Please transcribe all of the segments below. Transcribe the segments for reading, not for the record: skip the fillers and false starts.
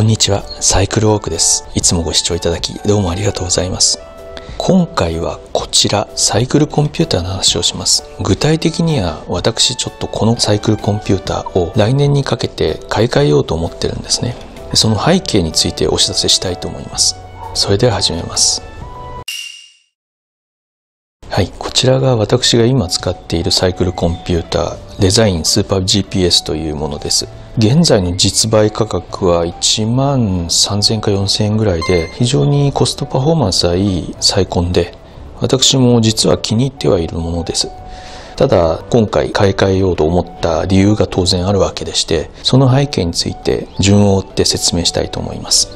こんにちは、サイクルウォークです。いつもご視聴いただきどうもありがとうございます。今回はこちら、サイクルコンピューターの話をします。具体的には私ちょっとこのサイクルコンピューターを来年にかけて買い替えようと思ってるんですね。その背景についてお知らせしたいと思います。それでは始めます。はい、こちらが私が今使っているサイクルコンピューターデザインスーパー GPS というものです。現在の実売価格は1万3000円か4000円ぐらいで、非常にコストパフォーマンスはいいサイコンで、私も実は気に入ってはいるものです。ただ今回買い替えようと思った理由が当然あるわけでして、その背景について順を追って説明したいと思います。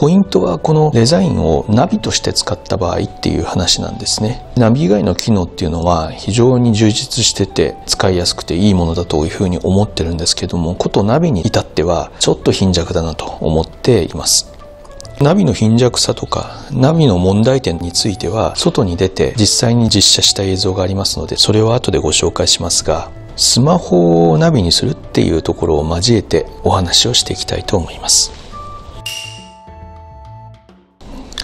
ポイントはこのデザインをナビとして使った場合っていう話なんですね。ナビ以外の機能っていうのは非常に充実してて使いやすくていいものだというふうに思ってるんですけども、ことナビに至ってはちょっと貧弱だなと思っています。ナビの貧弱さとかナビの問題点については外に出て実際に実写した映像がありますので、それは後でご紹介しますが、スマホをナビにするっていうところを交えてお話をしていきたいと思います。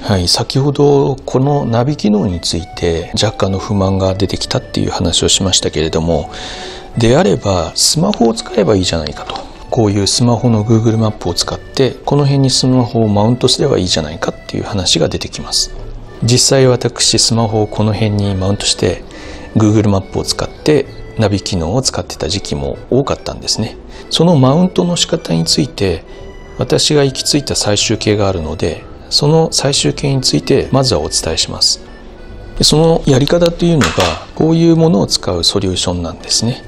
はい、先ほどこのナビ機能について若干の不満が出てきたっていう話をしましたけれども、であればスマホを使えばいいじゃないかと、こういうスマホの Google マップを使ってこの辺にスマホをマウントすればいいじゃないかっていう話が出てきます。実際私スマホをこの辺にマウントして Google マップを使ってナビ機能を使ってた時期も多かったんですね。そのマウントの仕方について私が行き着いた最終形があるので、その最終形についてまずはお伝えします。そのやり方というのがこういうものを使うソリューションなんですね。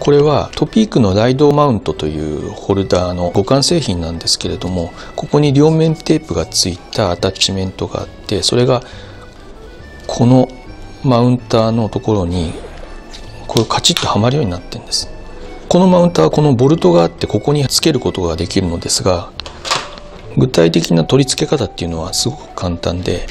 これはトピークのライドマウントというホルダーの互換製品なんですけれども、ここに両面テープがついたアタッチメントがあって、それがこのマウンターのところにこうカチッとはまるようになってるんです。このマウンターはこのボルトがあって、ここにつけることができるのですが、具体的な取り付け方っていうのはすごく簡単で、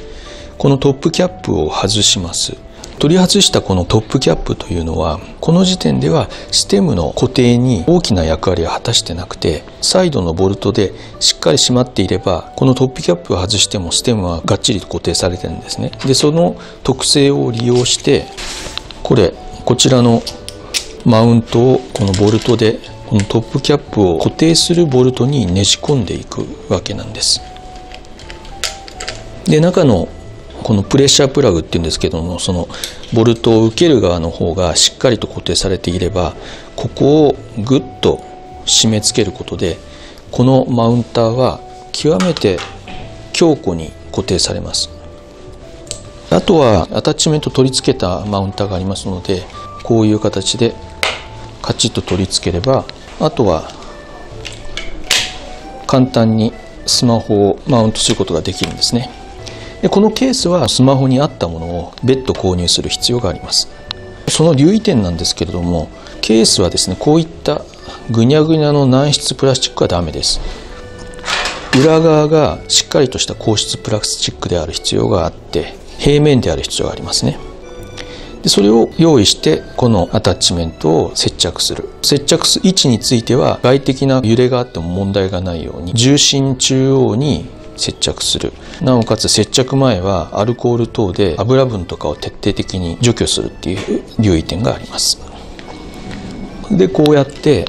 このトップキャップを外します。取り外したこのトップキャップというのはこの時点ではステムの固定に大きな役割は果たしてなくて、サイドのボルトでしっかり締まっていればこのトップキャップを外してもステムはがっちりと固定されてるんですね。でその特性を利用して、こちらのマウントをこのボルトでこのトップキャップを固定するボルトにねじ込んでいくわけなんです。で中のこのプレッシャープラグっていうんですけども、そのボルトを受ける側の方がしっかりと固定されていれば、ここをグッと締め付けることでこのマウンターは極めて強固に固定されます。あとはアタッチメント取り付けたマウンターがありますので、こういう形でカチッと取り付ければ、あとは簡単にスマホをマウントすることができるんですね。でこのケースはスマホに合ったものを別途購入する必要があります。その留意点なんですけれども、ケースはですね、こういったぐにゃぐにゃの軟質プラスチックはダメです。裏側がしっかりとした硬質プラスチックである必要があって、平面である必要がありますね。それを用意してこのアタッチメントを接着する。接着位置については外的な揺れがあっても問題がないように重心中央に接着する。なおかつ接着前はアルコール等で油分とかを徹底的に除去するっていう留意点があります。でこうやって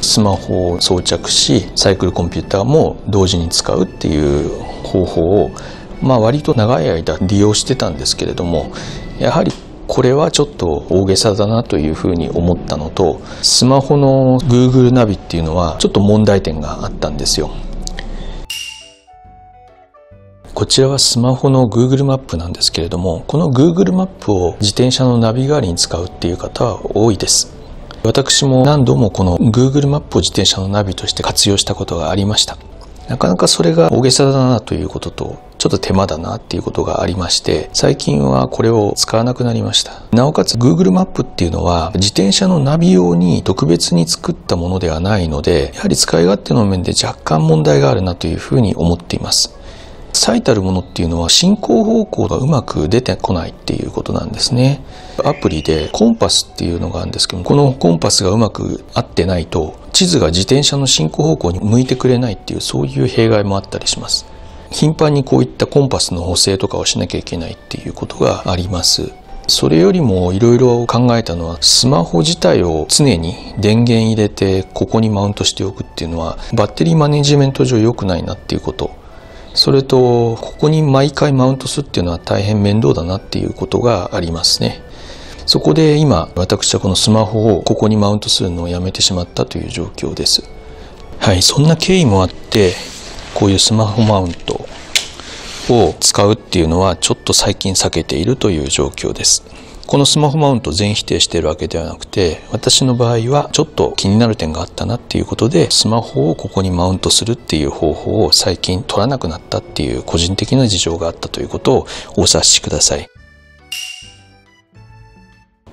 スマホを装着し、サイクルコンピューターも同時に使うっていう方法を割と長い間利用してたんですけれども、やはりこれはちょっと大げさだなというふうに思ったのと、スマホの Google ナビっていうのはちょっと問題点があったんですよ。こちらはスマホの Google マップなんですけれども、この Google マップを自転車のナビ代わりに使うっていう方は多いです。私も何度もこの Google マップを自転車のナビとして活用したことがありました。なかなかそれが大げさだなということと、ちょっと手間だなっていうことがありまして、最近はこれを使わなくなりました。なおかつ Google マップっていうのは自転車のナビ用に特別に作ったものではないので、やはり使い勝手の面で若干問題があるなというふうに思っています。最たるものっていうのは進行方向がうまく出てこないっていうことなんですね。アプリでコンパスっていうのがあるんですけども、このコンパスがうまく合ってないと地図が自転車の進行方向に向いてくれないっていうそういう弊害もあったりします。頻繁にこういったコンパスの補正とかをしなきゃいけないっていうことがあります。それよりもいろいろ考えたのは、スマホ自体を常に電源入れてここにマウントしておくっていうのはバッテリーマネジメント上良くないなっていうこと、それとここに毎回マウントするっていうのは大変面倒だなっていうことがありますね。そこで今私はこのスマホをここにマウントするのをやめてしまったという状況です。はい、そんな経緯もあって、こういうスマホマウントを使うっていうのはちょっと最近避けているという状況です。このスマホマウント全否定しているわけではなくて、私の場合はちょっと気になる点があったなっていうことで、スマホをここにマウントするっていう方法を最近取らなくなったっていう個人的な事情があったということをお察しください。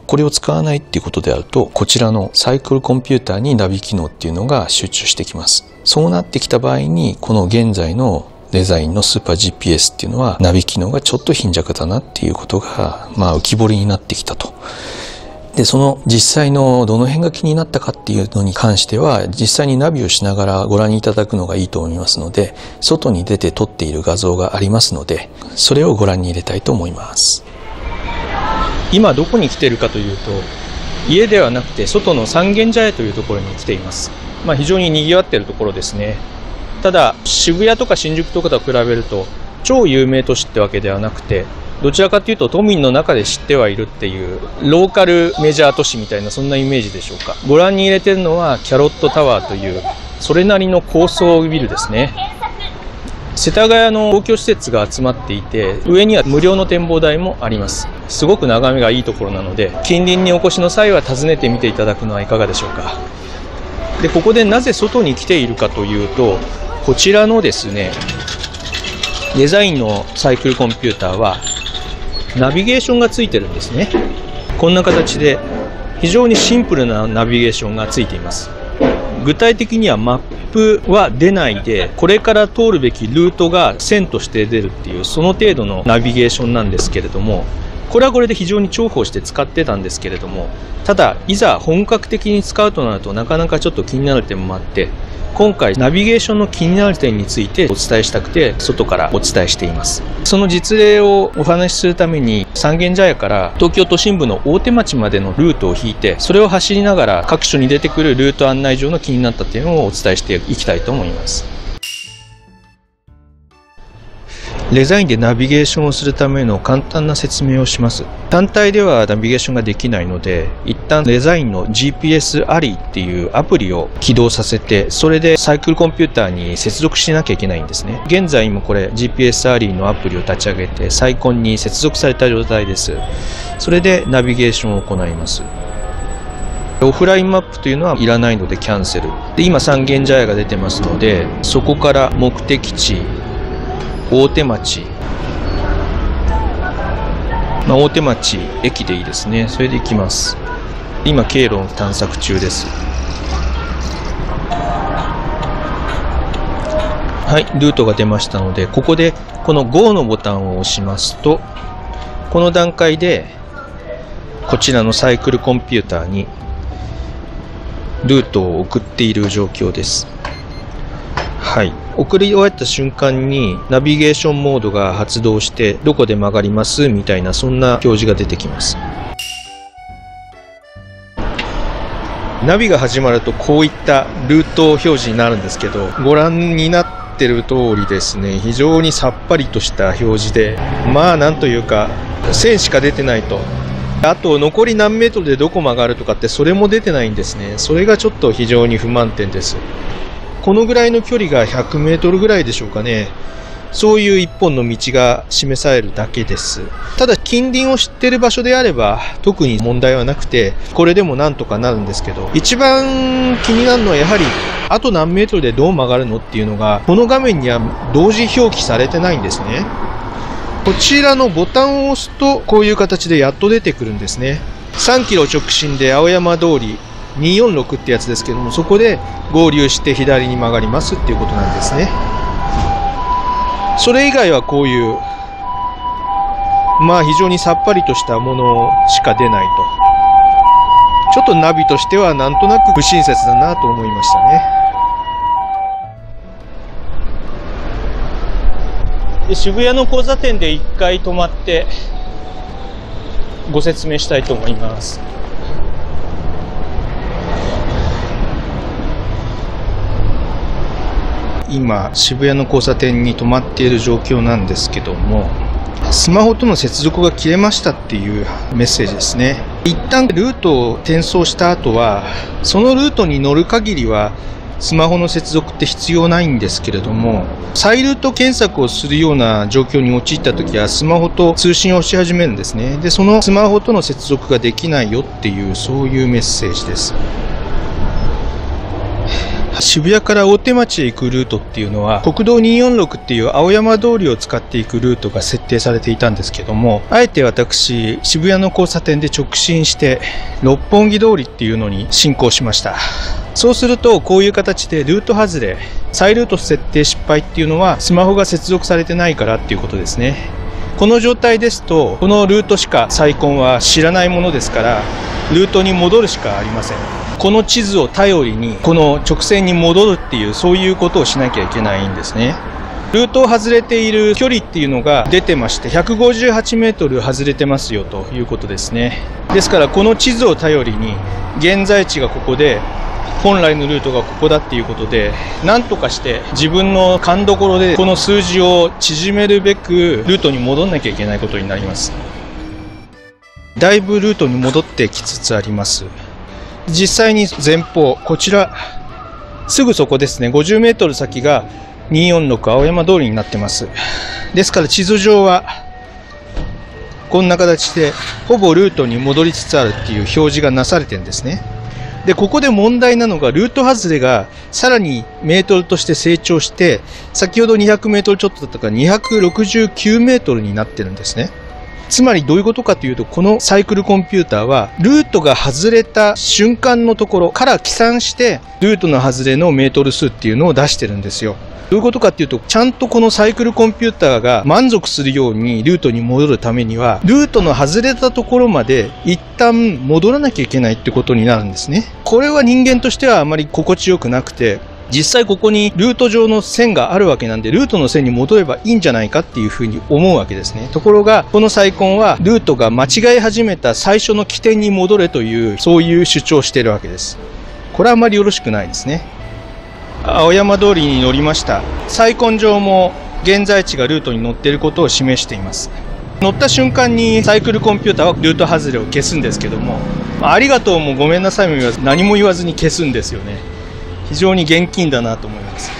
これを使わないっていうことであると、こちらのサイクルコンピューターにナビ機能っていうのが集中してきます。そうなってきた場合に、この現在のデザインのスーパー GPS っていうのはナビ機能がちょっと貧弱だなっていうことが、浮き彫りになってきたと。で、その実際のどの辺が気になったかっていうのに関しては、実際にナビをしながらご覧いただくのがいいと思いますので、外に出て撮っている画像がありますので、それをご覧に入れたいと思います。今どこに来ているかというと、家ではなくて外の三軒茶屋というところに来ています。非常に賑わっているところですね。ただ渋谷とか新宿とかと比べると超有名都市ってわけではなくて、どちらかというと都民の中で知ってはいるっていうローカルメジャー都市みたいな、そんなイメージでしょうか。ご覧に入れてるのはキャロットタワーというそれなりの高層ビルですね。世田谷の公共施設が集まっていて、上には無料の展望台もあります。すごく眺めがいいところなので、近隣にお越しの際は訪ねてみていただくのはいかがでしょうか。で、ここでなぜ外に来ているかというと、こちらのですね、デザインのサイクルコンピューターはナビゲーションがついてるんですね。こんな形で非常にシンプルなナビゲーションがついています。具体的にはマップは出ないで、これから通るべきルートが線として出るっていう、その程度のナビゲーションなんですけれども、これはこれで非常に重宝して使ってたんですけれども、ただいざ本格的に使うとなるとなかなかちょっと気になる点もあって、今回ナビゲーションの気になる点についてお伝えしたくて外からお伝えしています。その実例をお話しするために、三軒茶屋から東京都心部の大手町までのルートを引いて、それを走りながら各所に出てくるルート案内上の気になった点をお伝えしていきたいと思います。デザインでナビゲーションをするための簡単な説明をします。単体ではナビゲーションができないので、一旦デザインの GPS アリーっていうアプリを起動させて、それでサイクルコンピューターに接続しなきゃいけないんですね。現在もこれ GPS アリーのアプリを立ち上げてサイコンに接続された状態です。それでナビゲーションを行います。オフラインマップというのはいらないのでキャンセルで、今三軒茶屋が出てますので、そこから目的地大手町、大手町駅でいいですね。それで行きます。今経路を探索中です。はい、ルートが出ましたので、ここでこの GO のボタンを押しますと、この段階でこちらのサイクルコンピューターにルートを送っている状況です。はい、送り終わった瞬間にナビゲーションモードが発動して、どこで曲がりますみたいな、そんな表示が出てきます。ナビが始まるとこういったルート表示になるんですけど、ご覧になってる通りですね、非常にさっぱりとした表示で、なんというか線しか出てないと、あと残り何メートルでどこ曲がるとかって、それも出てないんですね。それがちょっと非常に不満点です。このぐらいの距離が100メートルぐらいでしょうかね。そういう一本の道が示されるだけです。ただ近隣を知っている場所であれば特に問題はなくて、これでもなんとかなるんですけど、一番気になるのはやはりあと何メートルでどう曲がるのっていうのが、この画面には同時表記されてないんですね。こちらのボタンを押すとこういう形でやっと出てくるんですね。3キロ直進で青山通り246ってやつですけども、そこで合流して左に曲がりますっていうことなんですね。それ以外はこういう非常にさっぱりとしたものしか出ないちょっとナビとしてはなんとなく不親切だなと思いましたね。で、渋谷の交差点で一回止まってご説明したいと思います。今渋谷の交差点に止まっている状況なんですけども、スマホとの接続が切れましたっていうメッセージですね。一旦ルートを転送した後はそのルートに乗る限りはスマホの接続って必要ないんですけれども、再ルート検索をするような状況に陥った時はスマホと通信をし始めるんですね。でそのスマホとの接続ができないよっていう、そういうメッセージです。渋谷から大手町へ行くルートっていうのは国道246っていう青山通りを使っていくルートが設定されていたんですけども、あえて私渋谷の交差点で直進して六本木通りっていうのに進行しました。そうするとこういう形でルート外れ、再ルート設定失敗っていうのはスマホが接続されてないからっていうことですね。この状態ですとこのルートしか再婚は知らないものですから、ルートに戻るしかありません。この地図を頼りにこの直線に戻るっていう、そういうことをしなきゃいけないんですね。ルートを外れている距離っていうのが出てまして 158m 外れてますよということですね。ですからこの地図を頼りに現在地がここで本来のルートがここだっていうことで、なんとかして自分の勘どころでこの数字を縮めるべくルートに戻んなきゃいけないことになります。だいぶルートに戻ってきつつあります。実際に前方、こちらすぐそこですね、 50m 先が246青山通りになってます。ですから地図上はこんな形でほぼルートに戻りつつあるっていう表示がなされてるんですね。でここで問題なのがルート外れがさらにメートルとして成長して、先ほど 200m ちょっとだったから 269m になってるんですね。つまりどういうことかというと、このサイクルコンピューターはルートが外れた瞬間のところから起算してルートの外れのメートル数っていうのを出してるんですよ。どういうことかっていうと、ちゃんとこのサイクルコンピューターが満足するようにルートに戻るためにはルートの外れたところまで一旦戻らなきゃいけないってことになるんですね。これは人間としてはあまり心地よくなくて、実際ここにルート上の線があるわけなんで、ルートの線に戻ればいいんじゃないかっていうふうに思うわけですね。ところがこの再婚はルートが間違え始めた最初の起点に戻れという、そういう主張をしているわけです。これはあまりよろしくないですね。青山通りに乗りました。再婚上も現在地がルートに乗っていることを示しています。乗った瞬間にサイクルコンピューターはルート外れを消すんですけども、ありがとうもごめんなさいも言わず、何も言わずに消すんですよね。非常に現金だなと思います。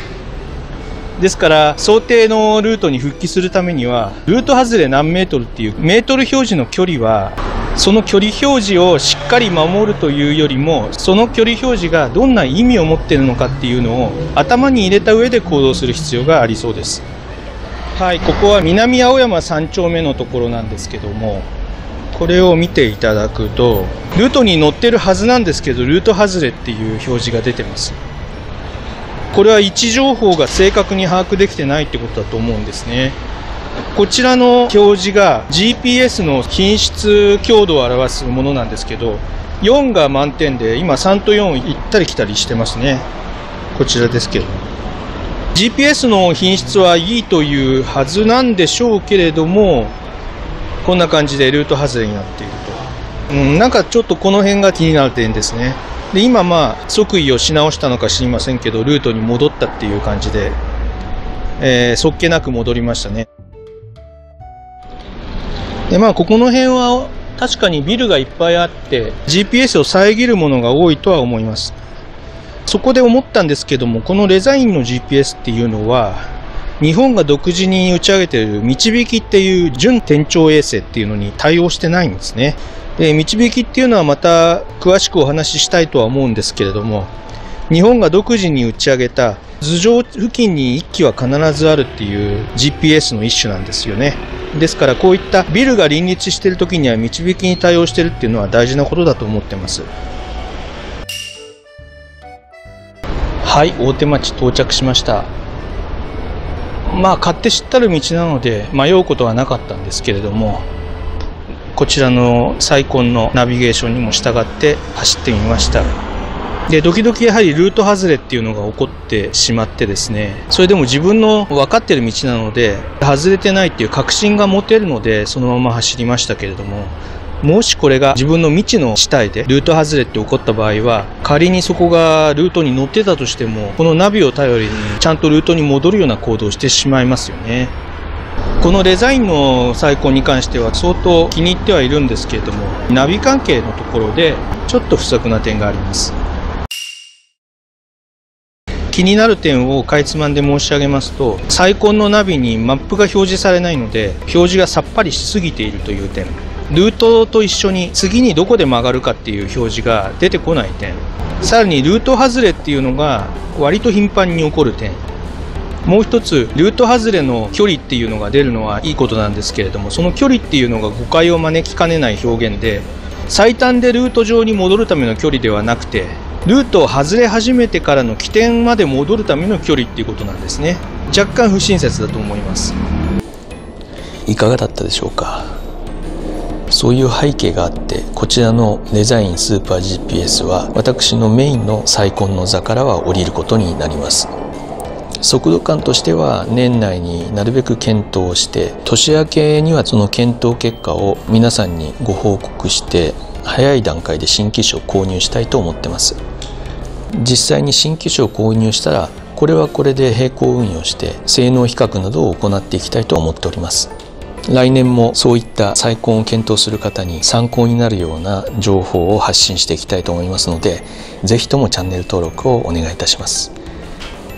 ですから想定のルートに復帰するためにはルート外れ何メートルっていうメートル表示の距離は、その距離表示をしっかり守るというよりも、その距離表示がどんな意味を持っているのかっていうのを頭に入れた上で行動する必要がありそうです。はい、ここは南青山3丁目のところなんですけども、これを見ていただくとルートに乗ってるはずなんですけどルート外れっていう表示が出てます。これは位置情報が正確に把握できてないってことだと思うんですね。こちらの表示が GPS の品質強度を表すものなんですけど、4が満点で今3と4行ったり来たりしてますね。こちらですけど GPS の品質はいいというはずなんでしょうけれども、こんな感じでルート外れになっていると、なんかちょっとこの辺が気になる点ですね。で今即位をし直したのか知りませんけどルートに戻ったっていう感じで、そっけなく戻りましたね。でここの辺は確かにビルがいっぱいあって GPS を遮るものが多いとは思います。そこで思ったんですけども、このレザインの GPS っていうのは日本が独自に打ち上げているみちびきっていう準天頂衛星っていうのに対応してないんですね。でみちびきっていうのはまた詳しくお話ししたいとは思うんですけれども、日本が独自に打ち上げた頭上付近に1機は必ずあるっていう GPS の一種なんですよね。ですからこういったビルが林立している時にはみちびきに対応してるっていうのは大事なことだと思ってます。はい、大手町到着しました。勝手知ったる道なので迷うことはなかったんですけれども、こちらのサイコンのナビゲーションにも従って走ってみました。で、時々やはりルート外れっていうのが起こってしまってですね、それでも自分の分かってる道なので、外れてないっていう確信が持てるので、そのまま走りましたけれども、もしこれが自分の未知の地帯でルート外れって起こった場合は、仮にそこがルートに乗ってたとしても、このナビを頼りにちゃんとルートに戻るような行動をしてしまいますよね。このデザインのサイコンに関しては相当気に入ってはいるんですけれども、ナビ関係のところでちょっと不足な点があります。気になる点をかいつまんで申し上げますと、サイコンのナビにマップが表示されないので、表示がさっぱりしすぎているという点、ルートと一緒に次にどこで曲がるかっていう表示が出てこない点、さらにルート外れっていうのが割と頻繁に起こる点、もう一つルート外れの距離っていうのが出るのはいいことなんですけれども、その距離っていうのが誤解を招きかねない表現で、最短でルート上に戻るための距離ではなくて、ルートを外れ始めてからの起点まで戻るための距離っていうことなんですね。若干不親切だと思います。いかがだったでしょうか。そういう背景があって、こちらのデザインスーパー GPS は私のメインのサイコンの座からは降りることになります。速度感としては年内になるべく検討して、年明けにはその検討結果を皆さんにご報告して、早い段階で新機種を購入したいと思ってます。実際に新機種を購入したら、これはこれで並行運用して性能比較などを行っていきたいと思っております。来年もそういったサイコンを検討する方に参考になるような情報を発信していきたいと思いますので、是非ともチャンネル登録をお願いいたします。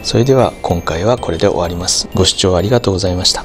それでは今回はこれで終わります。ご視聴ありがとうございました。